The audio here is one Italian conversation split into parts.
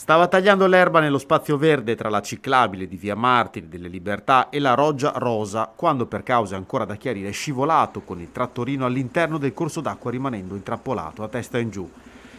Stava tagliando l'erba nello spazio verde tra la ciclabile di via Martiri delle Libertà e la roggia rosa, quando per cause ancora da chiarire è scivolato con il trattorino all'interno del corso d'acqua, rimanendo intrappolato a testa in giù.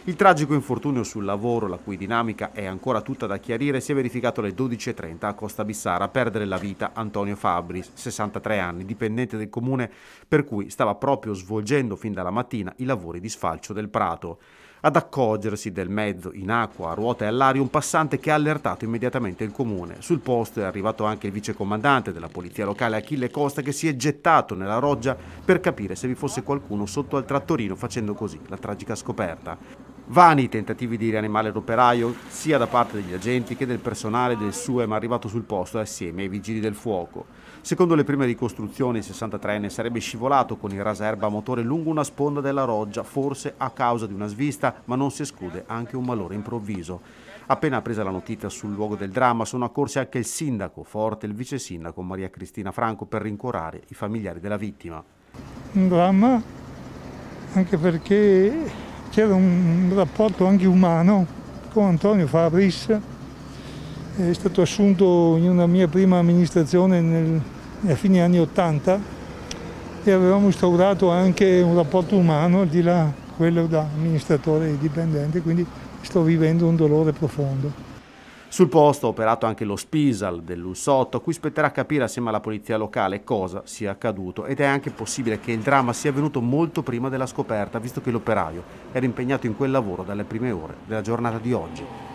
Il tragico infortunio sul lavoro, la cui dinamica è ancora tutta da chiarire, si è verificato alle 12:30 a Costa Bissara. A perdere la vita Antonio Fabris, 63 anni, dipendente del comune, per cui stava proprio svolgendo fin dalla mattina i lavori di sfalcio del prato. Ad accorgersi del mezzo in acqua, a ruote e all'aria, un passante che ha allertato immediatamente il comune. Sul posto è arrivato anche il vicecomandante della polizia locale Achille Costa, che si è gettato nella roggia per capire se vi fosse qualcuno sotto al trattorino, facendo così la tragica scoperta. Vani i tentativi di rianimare l'operaio sia da parte degli agenti che del personale del SUEM arrivato sul posto assieme ai vigili del fuoco. Secondo le prime ricostruzioni, il 63enne sarebbe scivolato con il raserba a motore lungo una sponda della roggia, forse a causa di una svista, ma non si esclude anche un malore improvviso. Appena appresa la notizia sul luogo del dramma, sono accorsi anche il sindaco Forte e il vice sindaco Maria Cristina Franco per rincuorare i familiari della vittima. Un dramma anche perché c'era un rapporto anche umano con Antonio Fabris, è stato assunto in una mia prima amministrazione a fine anni 80 e avevamo instaurato anche un rapporto umano al di là quello da amministratore dipendente, quindi sto vivendo un dolore profondo. Sul posto ha operato anche lo Spisal dell'Ussotto, a cui spetterà capire assieme alla polizia locale cosa sia accaduto, ed è anche possibile che il dramma sia avvenuto molto prima della scoperta, visto che l'operaio era impegnato in quel lavoro dalle prime ore della giornata di oggi.